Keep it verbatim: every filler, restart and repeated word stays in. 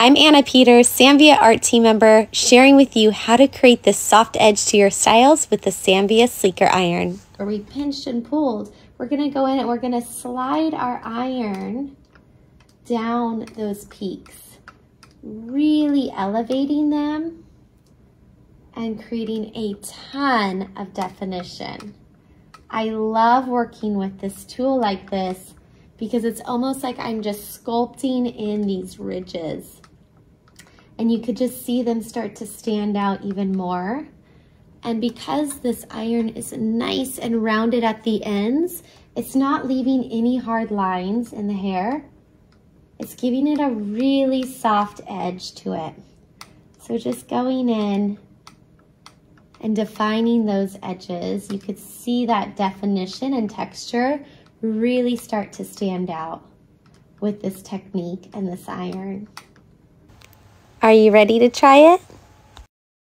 I'm Anna Peters, Sambia Art Team member, sharing with you how to create this soft edge to your styles with the Sambia Sleeker Iron. Where we pinched and pulled, we're gonna go in and we're gonna slide our iron down those peaks, really elevating them and creating a ton of definition. I love working with this tool like this because it's almost like I'm just sculpting in these ridges. And you could just see them start to stand out even more. And because this iron is nice and rounded at the ends, it's not leaving any hard lines in the hair. It's giving it a really soft edge to it. So just going in and defining those edges, you could see that definition and texture really start to stand out with this technique and this iron. Are you ready to try it?